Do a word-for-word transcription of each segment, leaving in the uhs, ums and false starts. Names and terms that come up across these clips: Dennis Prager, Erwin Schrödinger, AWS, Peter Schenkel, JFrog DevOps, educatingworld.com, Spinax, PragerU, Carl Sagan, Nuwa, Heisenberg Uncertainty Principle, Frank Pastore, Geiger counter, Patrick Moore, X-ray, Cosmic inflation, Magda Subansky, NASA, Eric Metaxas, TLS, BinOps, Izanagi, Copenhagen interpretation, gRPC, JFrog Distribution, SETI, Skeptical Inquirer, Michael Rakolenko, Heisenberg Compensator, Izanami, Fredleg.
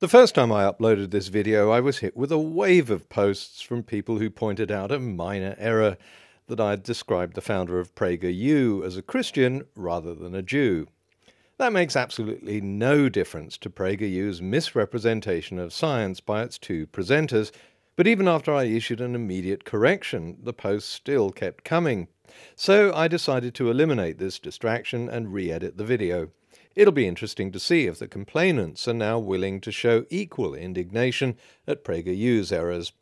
The first time I uploaded this video, I was hit with a wave of posts from people who pointed out a minor error, that I'd described the founder of PragerU as a Christian rather than a Jew. That makes absolutely no difference to PragerU's misrepresentation of science by its two presenters, but even after I issued an immediate correction, the posts still kept coming. So I decided to eliminate this distraction and re-edit the video. It'll be interesting to see if the complainants are now willing to show equal indignation at PragerU's errors.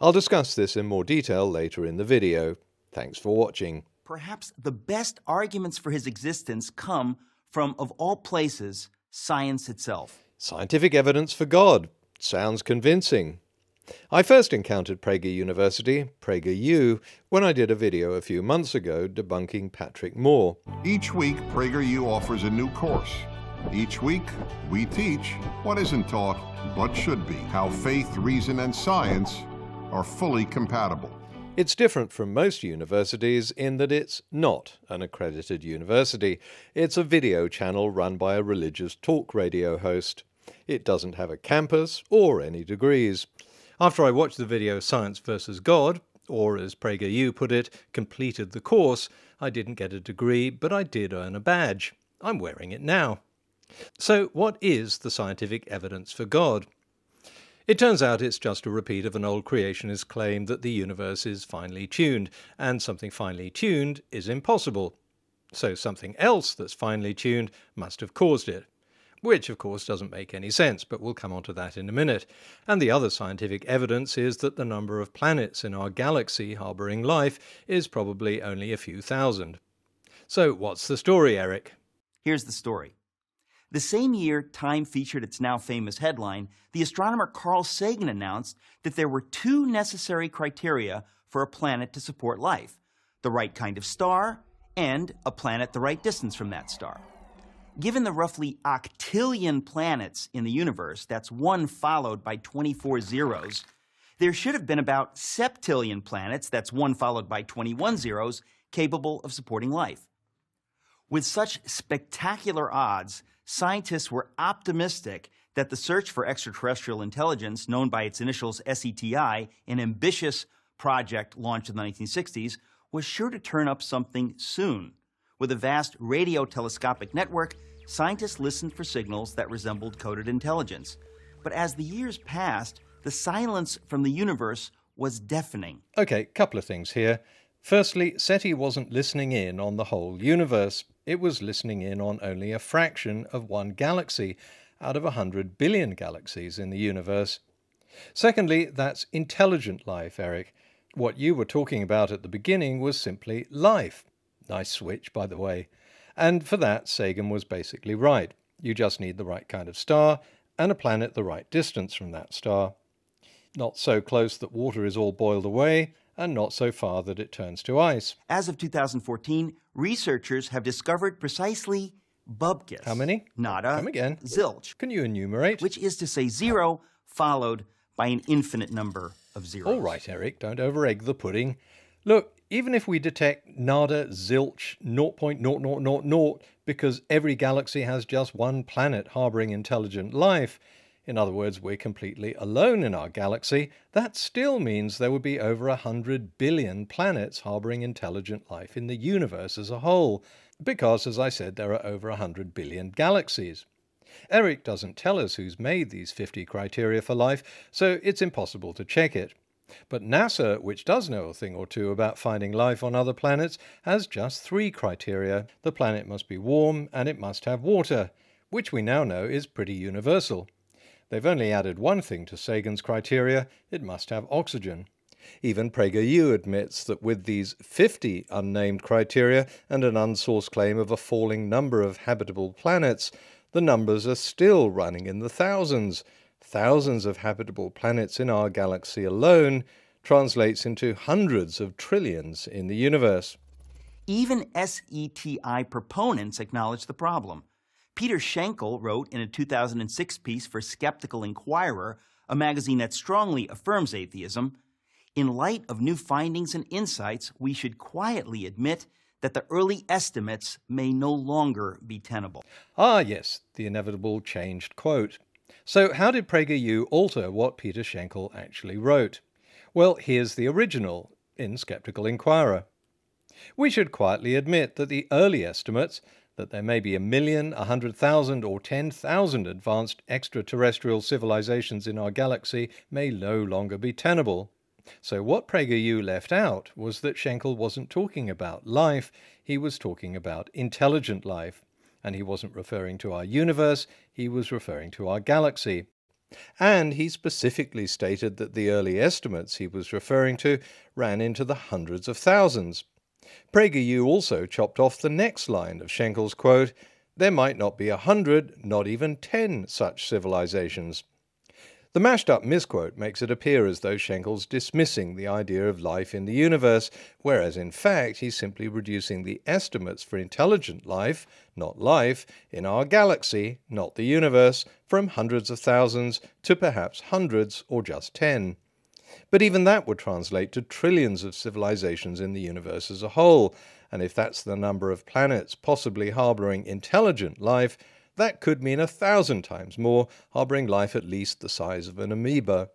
I'll discuss this in more detail later in the video. Thanks for watching. Perhaps the best arguments for his existence come from, of all places, science itself. Scientific evidence for God. Sounds convincing. I first encountered Prager University, PragerU, when I did a video a few months ago debunking Patrick Moore. Each week, PragerU offers a new course. Each week, we teach what isn't taught but should be, how faith, reason, and science are fully compatible. It's different from most universities in that it's not an accredited university. It's a video channel run by a religious talk radio host. It doesn't have a campus or any degrees. After I watched the video Science versus God, or as PragerU put it, completed the course, I didn't get a degree, but I did earn a badge. I'm wearing it now. So what is the scientific evidence for God? It turns out it's just a repeat of an old creationist claim that the universe is finely tuned, and something finely tuned is impossible. So something else that's finely tuned must have caused it. Which, of course, doesn't make any sense, but we'll come on to that in a minute. And the other scientific evidence is that the number of planets in our galaxy harbouring life is probably only a few thousand. So what's the story, Eric? Here's the story. The same year Time featured its now famous headline, the astronomer Carl Sagan announced that there were two necessary criteria for a planet to support life: the right kind of star and a planet the right distance from that star. Given the roughly octillion planets in the universe, that's one followed by twenty-four zeros, there should have been about septillion planets, that's one followed by twenty-one zeros, capable of supporting life. With such spectacular odds, scientists were optimistic that the search for extraterrestrial intelligence, known by its initials SETI, an ambitious project launched in the nineteen sixties, was sure to turn up something soon. With a vast radio telescopic network, scientists listened for signals that resembled coded intelligence. But as the years passed, the silence from the universe was deafening. Okay, couple of things here. Firstly, SETI wasn't listening in on the whole universe. It was listening in on only a fraction of one galaxy out of one hundred billion galaxies in the universe. Secondly, that's intelligent life, Eric. What you were talking about at the beginning was simply life. Nice switch, by the way. And for that, Sagan was basically right. You just need the right kind of star and a planet the right distance from that star. Not so close that water is all boiled away, and not so far that it turns to ice. As of two thousand fourteen, researchers have discovered precisely bubkis. How many? Nada. Come again. Zilch. Can you enumerate? Which is to say zero followed by an infinite number of zeros. All right, Eric, don't over-egg the pudding. Look, even if we detect nada, zilch, zero point zero zero zero zero because every galaxy has just one planet harbouring intelligent life, in other words, we're completely alone in our galaxy, that still means there would be over one hundred billion planets harbouring intelligent life in the universe as a whole, because, as I said, there are over one hundred billion galaxies. Eric doesn't tell us who's made these fifty criteria for life, so it's impossible to check it. But NASA, which does know a thing or two about finding life on other planets, has just three criteria. The planet must be warm and it must have water, which we now know is pretty universal. They've only added one thing to Sagan's criteria: it must have oxygen. Even PragerU admits that with these fifty unnamed criteria and an unsourced claim of a falling number of habitable planets, the numbers are still running in the thousands. Thousands of habitable planets in our galaxy alone translates into hundreds of trillions in the universe. Even SETI proponents acknowledge the problem. Peter Schenkel wrote in a two thousand six piece for Skeptical Inquirer, a magazine that strongly affirms atheism, "In light of new findings and insights, we should quietly admit that the early estimates may no longer be tenable." Ah yes, the inevitable changed quote. So how did PragerU alter what Peter Schenkel actually wrote? Well, here's the original in Skeptical Inquirer. We should quietly admit that the early estimates, that there may be a million, a hundred thousand, or ten thousand advanced extraterrestrial civilizations in our galaxy, may no longer be tenable. So what PragerU left out was that Schenkel wasn't talking about life, he was talking about intelligent life. And he wasn't referring to our universe, he was referring to our galaxy. And he specifically stated that the early estimates he was referring to ran into the hundreds of thousands. PragerU also chopped off the next line of Schenkel's quote, "There might not be a hundred, not even ten such civilizations." The mashed-up misquote makes it appear as though Schenkel's dismissing the idea of life in the universe, whereas in fact he's simply reducing the estimates for intelligent life, not life, in our galaxy, not the universe, from hundreds of thousands to perhaps hundreds or just ten. But even that would translate to trillions of civilizations in the universe as a whole, and if that's the number of planets possibly harboring intelligent life, that could mean a thousand times more, harbouring life at least the size of an amoeba.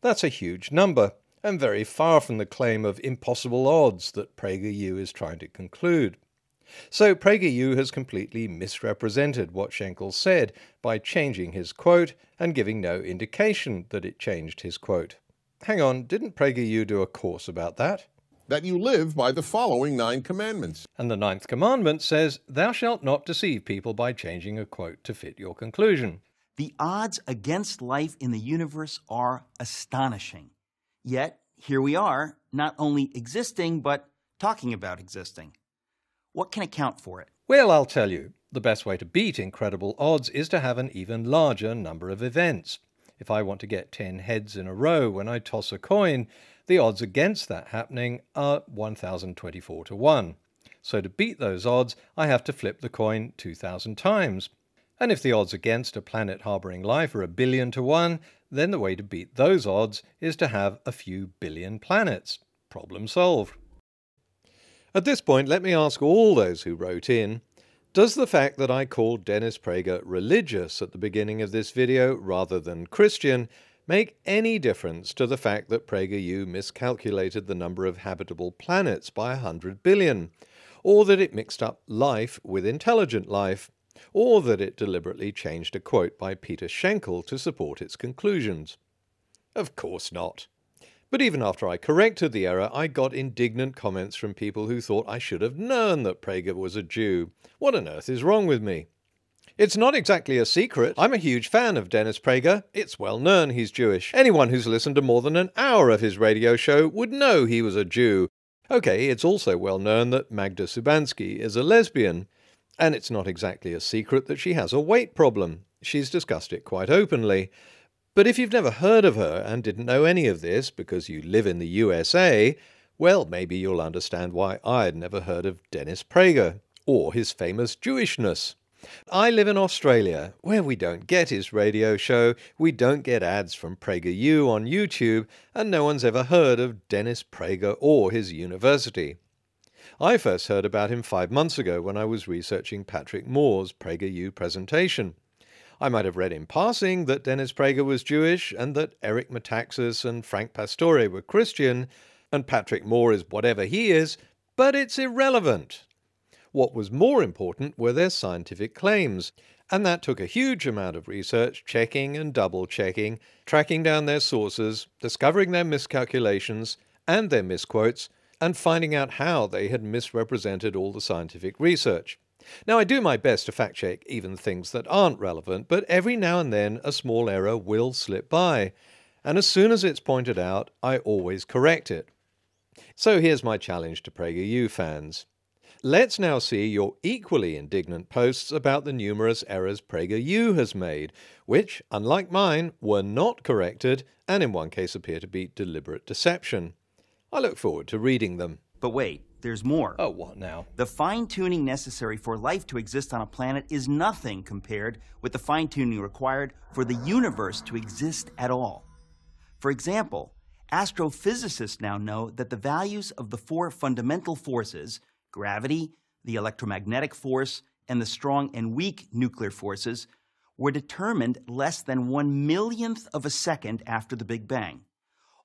That's a huge number, and very far from the claim of impossible odds that PragerU is trying to conclude. So PragerU has completely misrepresented what Schenkel said by changing his quote and giving no indication that it changed his quote. Hang on, didn't PragerU do a course about that? That you live by the following nine commandments. And the ninth commandment says, thou shalt not deceive people by changing a quote to fit your conclusion. The odds against life in the universe are astonishing. Yet, here we are, not only existing, but talking about existing. What can account for it? Well, I'll tell you. The best way to beat incredible odds is to have an even larger number of events. If I want to get ten heads in a row when I toss a coin, the odds against that happening are one thousand twenty-four to one. So to beat those odds, I have to flip the coin two thousand times. And if the odds against a planet harbouring life are a billion to one, then the way to beat those odds is to have a few billion planets. Problem solved. At this point, let me ask all those who wrote in, does the fact that I called Dennis Prager religious at the beginning of this video rather than Christian make any difference to the fact that PragerU miscalculated the number of habitable planets by one hundred billion, or that it mixed up life with intelligent life, or that it deliberately changed a quote by Peter Schenkel to support its conclusions? Of course not. But even after I corrected the error, I got indignant comments from people who thought I should have known that Prager was a Jew. What on earth is wrong with me? It's not exactly a secret. I'm a huge fan of Dennis Prager. It's well known he's Jewish. Anyone who's listened to more than an hour of his radio show would know he was a Jew. Okay, it's also well known that Magda Subansky is a lesbian. And it's not exactly a secret that she has a weight problem. She's discussed it quite openly. But if you've never heard of her and didn't know any of this because you live in the U S A, well, maybe you'll understand why I'd never heard of Dennis Prager or his famous Jewishness. I live in Australia, where we don't get his radio show, we don't get ads from PragerU on YouTube, and no one's ever heard of Dennis Prager or his university. I first heard about him five months ago when I was researching Patrick Moore's PragerU presentation. I might have read in passing that Dennis Prager was Jewish and that Eric Metaxas and Frank Pastore were Christian, and Patrick Moore is whatever he is, but it's irrelevant. What was more important were their scientific claims, and that took a huge amount of research, checking and double-checking, tracking down their sources, discovering their miscalculations and their misquotes, and finding out how they had misrepresented all the scientific research. Now, I do my best to fact-check even things that aren't relevant, but every now and then a small error will slip by, and as soon as it's pointed out, I always correct it. So here's my challenge to PragerU fans. Let's now see your equally indignant posts about the numerous errors PragerU has made, which, unlike mine, were not corrected and in one case appear to be deliberate deception. I look forward to reading them. But wait, there's more. Oh, what now? The fine-tuning necessary for life to exist on a planet is nothing compared with the fine-tuning required for the universe to exist at all. For example, astrophysicists now know that the values of the four fundamental forces, gravity, the electromagnetic force, and the strong and weak nuclear forces, were determined less than one millionth of a second after the Big Bang.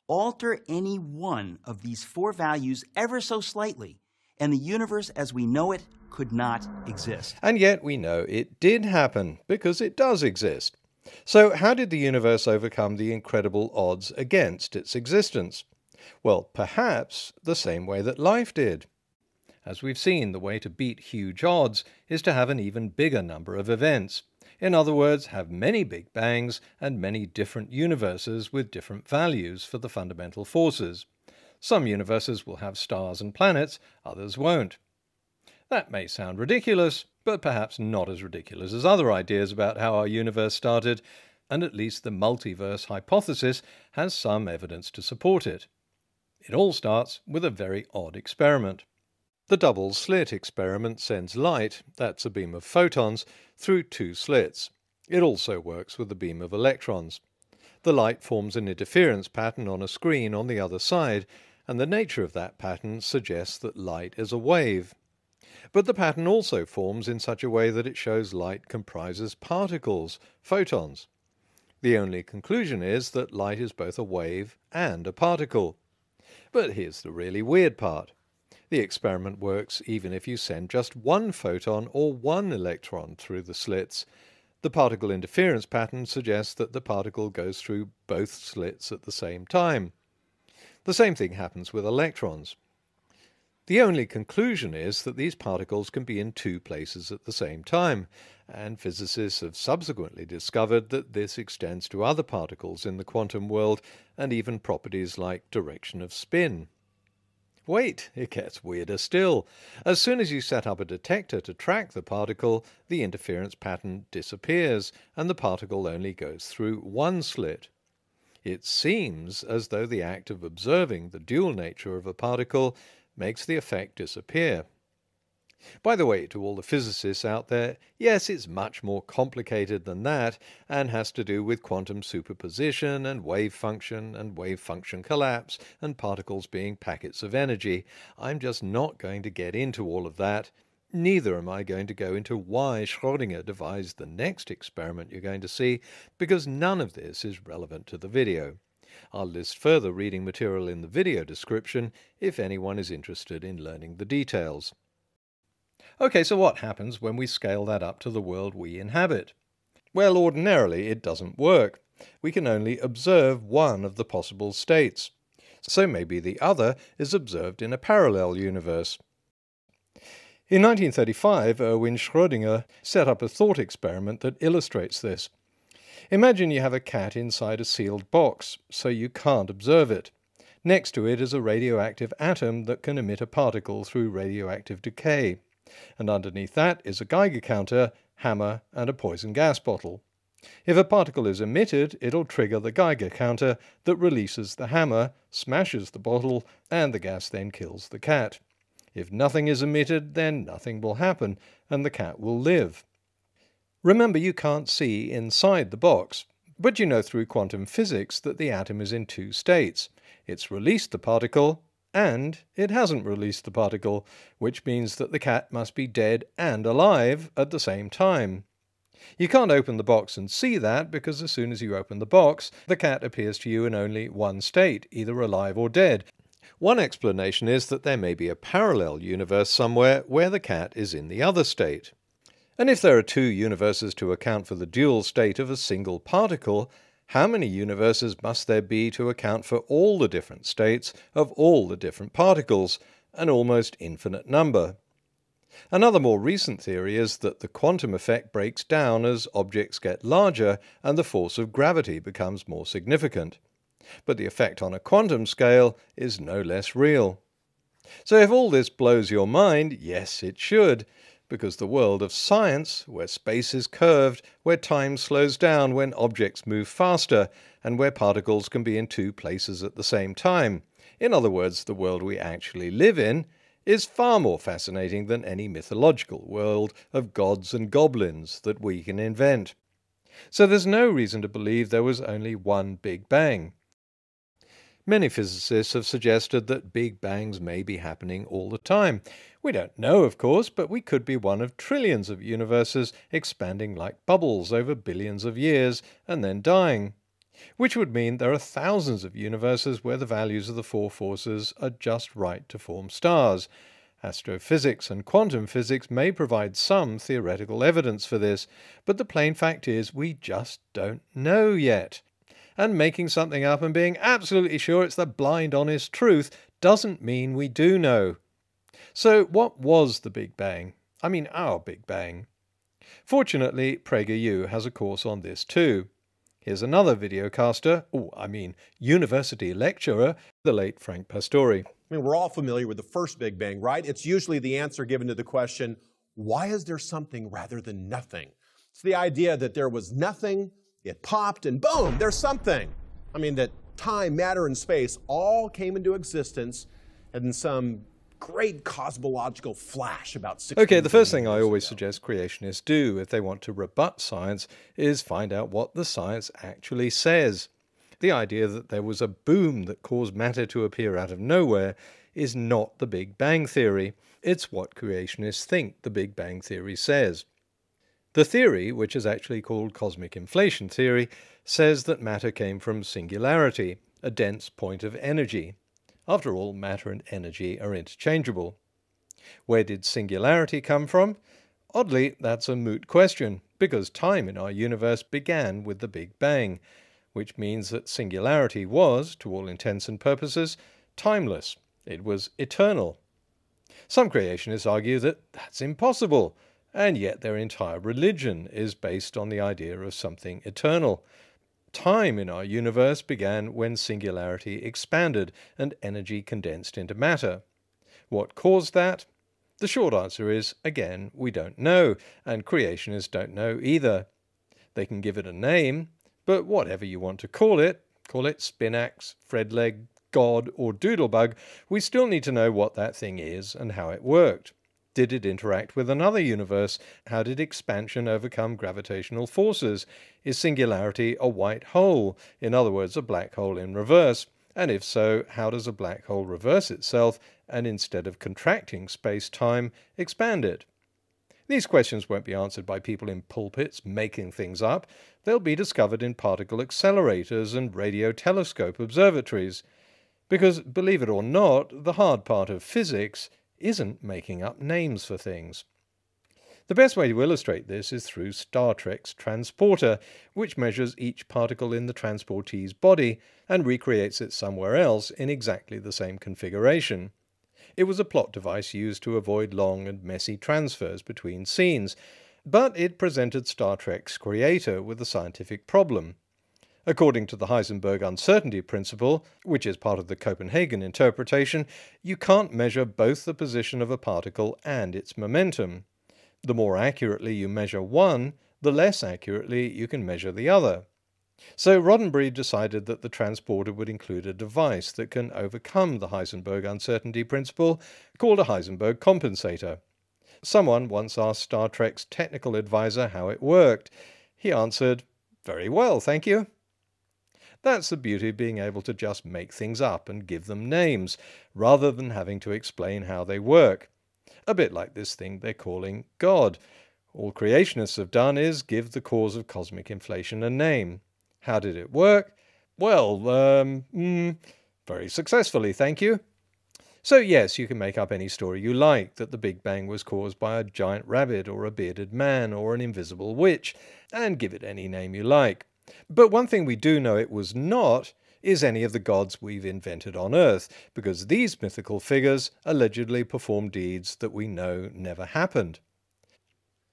Alter any one of these four values ever so slightly, and the universe as we know it could not exist. And yet we know it did happen, because it does exist. So how did the universe overcome the incredible odds against its existence? Well, perhaps the same way that life did. As we've seen, the way to beat huge odds is to have an even bigger number of events. In other words, have many Big Bangs and many different universes with different values for the fundamental forces. Some universes will have stars and planets, others won't. That may sound ridiculous, but perhaps not as ridiculous as other ideas about how our universe started, and at least the multiverse hypothesis has some evidence to support it. It all starts with a very odd experiment. The double slit experiment sends light, that's a beam of photons, through two slits. It also works with a beam of electrons. The light forms an interference pattern on a screen on the other side, and the nature of that pattern suggests that light is a wave. But the pattern also forms in such a way that it shows light comprises particles, photons. The only conclusion is that light is both a wave and a particle. But here's the really weird part. The experiment works even if you send just one photon or one electron through the slits. The particle interference pattern suggests that the particle goes through both slits at the same time. The same thing happens with electrons. The only conclusion is that these particles can be in two places at the same time, and physicists have subsequently discovered that this extends to other particles in the quantum world and even properties like direction of spin. Wait, it gets weirder still. As soon as you set up a detector to track the particle, the interference pattern disappears and the particle only goes through one slit. It seems as though the act of observing the dual nature of a particle makes the effect disappear. By the way, to all the physicists out there, yes, it's much more complicated than that and has to do with quantum superposition and wave function and wave function collapse and particles being packets of energy. I'm just not going to get into all of that. Neither am I going to go into why Schrödinger devised the next experiment you're going to see, because none of this is relevant to the video. I'll list further reading material in the video description if anyone is interested in learning the details. Okay, so what happens when we scale that up to the world we inhabit? Well, ordinarily it doesn't work. We can only observe one of the possible states. So maybe the other is observed in a parallel universe. In nineteen thirty-five, Erwin Schrödinger set up a thought experiment that illustrates this. Imagine you have a cat inside a sealed box, so you can't observe it. Next to it is a radioactive atom that can emit a particle through radioactive decay. And underneath that is a Geiger counter, hammer and a poison gas bottle. If a particle is emitted, it'll trigger the Geiger counter that releases the hammer, smashes the bottle, and the gas then kills the cat. If nothing is emitted, then nothing will happen, and the cat will live. Remember, you can't see inside the box, but you know through quantum physics that the atom is in two states. It's released the particle, and it hasn't released the particle, which means that the cat must be dead and alive at the same time. You can't open the box and see that, because as soon as you open the box, the cat appears to you in only one state, either alive or dead. One explanation is that there may be a parallel universe somewhere where the cat is in the other state. And if there are two universes to account for the dual state of a single particle, how many universes must there be to account for all the different states of all the different particles, an almost infinite number? Another more recent theory is that the quantum effect breaks down as objects get larger and the force of gravity becomes more significant. But the effect on a quantum scale is no less real. So if all this blows your mind, yes, it should. Because the world of science, where space is curved, where time slows down when objects move faster, and where particles can be in two places at the same time, in other words, the world we actually live in, is far more fascinating than any mythological world of gods and goblins that we can invent. So there's no reason to believe there was only one Big Bang. Many physicists have suggested that Big Bangs may be happening all the time. We don't know, of course, but we could be one of trillions of universes expanding like bubbles over billions of years and then dying, which would mean there are thousands of universes where the values of the four forces are just right to form stars. Astrophysics and quantum physics may provide some theoretical evidence for this, but the plain fact is we just don't know yet. And making something up and being absolutely sure it's the blind honest truth doesn't mean we do know. So what was the Big Bang? I mean our Big Bang. Fortunately, PragerU has a course on this too. Here's another videocaster, or I mean university lecturer, the late Frank Pastore. I mean, we're all familiar with the first Big Bang, right? It's usually the answer given to the question, why is there something rather than nothing? It's the idea that there was nothing, it popped, and boom, there's something. I mean, that time, matter, and space all came into existence in some great cosmological flash about six. Okay, the first thing I always ago. suggest creationists do if they want to rebut science is find out what the science actually says. The idea that there was a boom that caused matter to appear out of nowhere is not the Big Bang theory. It's what creationists think the Big Bang theory says. The theory, which is actually called cosmic inflation theory, says that matter came from singularity, a dense point of energy. After all, matter and energy are interchangeable. Where did singularity come from? Oddly, that's a moot question, because time in our universe began with the Big Bang, which means that singularity was, to all intents and purposes, timeless. It was eternal. Some creationists argue that that's impossible, and yet their entire religion is based on the idea of something eternal. Time in our universe began when singularity expanded and energy condensed into matter. What caused that? The short answer is, again, we don't know, and creationists don't know either. They can give it a name, but whatever you want to call it, call it Spinax, Fredleg, God, or Doodlebug, we still need to know what that thing is and how it worked. Did it interact with another universe? How did expansion overcome gravitational forces? Is singularity a white hole? In other words, a black hole in reverse. And if so, how does a black hole reverse itself and instead of contracting space-time, expand it? These questions won't be answered by people in pulpits making things up. They'll be discovered in particle accelerators and radio telescope observatories. Because, believe it or not, the hard part of physics isn't making up names for things. The best way to illustrate this is through Star Trek's transporter, which measures each particle in the transportee's body and recreates it somewhere else in exactly the same configuration. It was a plot device used to avoid long and messy transfers between scenes, but it presented Star Trek's creator with a scientific problem. According to the Heisenberg Uncertainty Principle, which is part of the Copenhagen interpretation, you can't measure both the position of a particle and its momentum. The more accurately you measure one, the less accurately you can measure the other. So Roddenberry decided that the transporter would include a device that can overcome the Heisenberg Uncertainty Principle, called a Heisenberg Compensator. Someone once asked Star Trek's technical advisor how it worked. He answered, "Very well, thank you." That's the beauty of being able to just make things up and give them names, rather than having to explain how they work. A bit like this thing they're calling God. All creationists have done is give the cause of cosmic inflation a name. How did it work? Well, um, mm, very successfully, thank you. So yes, you can make up any story you like, that the Big Bang was caused by a giant rabbit or a bearded man or an invisible witch, and give it any name you like. But one thing we do know it was not is any of the gods we've invented on Earth, because these mythical figures allegedly perform deeds that we know never happened.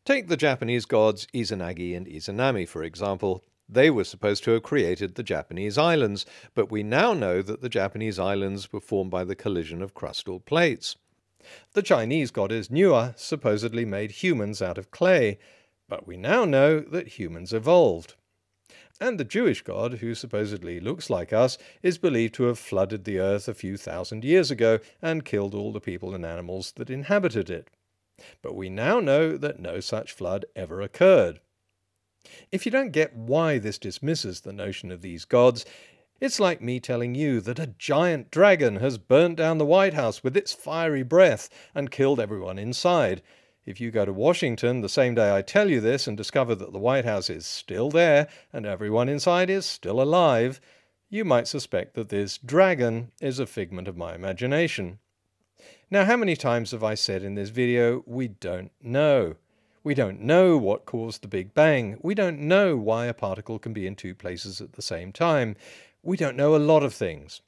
Take the Japanese gods Izanagi and Izanami, for example. They were supposed to have created the Japanese islands, but we now know that the Japanese islands were formed by the collision of crustal plates. The Chinese goddess Nuwa supposedly made humans out of clay, but we now know that humans evolved. And the Jewish god, who supposedly looks like us, is believed to have flooded the earth a few thousand years ago and killed all the people and animals that inhabited it. But we now know that no such flood ever occurred. If you don't get why this dismisses the notion of these gods, It's like me telling you that a giant dragon has burnt down the White House with its fiery breath and killed everyone inside. If you go to Washington the same day I tell you this and discover that the White House is still there and everyone inside is still alive, you might suspect that this dragon is a figment of my imagination. Now, how many times have I said in this video, we don't know? We don't know what caused the Big Bang. We don't know why a particle can be in two places at the same time. We don't know a lot of things.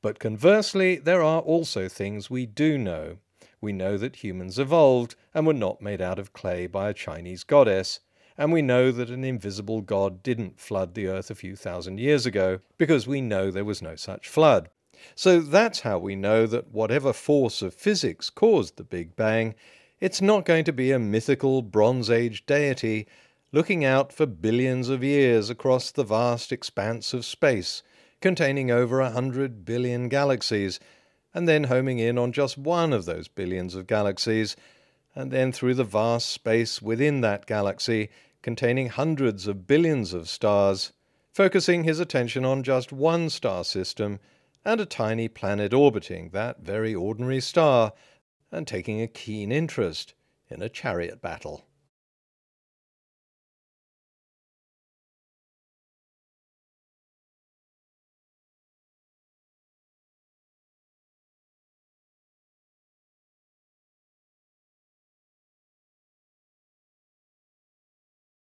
But conversely, there are also things we do know. We know that humans evolved and were not made out of clay by a Chinese goddess. And we know that an invisible god didn't flood the earth a few thousand years ago, because we know there was no such flood. So that's how we know that whatever force of physics caused the Big Bang, it's not going to be a mythical Bronze Age deity looking out for billions of years across the vast expanse of space, containing over a hundred billion galaxies, and then homing in on just one of those billions of galaxies, and then through the vast space within that galaxy, containing hundreds of billions of stars, focusing his attention on just one star system, and a tiny planet orbiting that very ordinary star, and taking a keen interest in a chariot battle.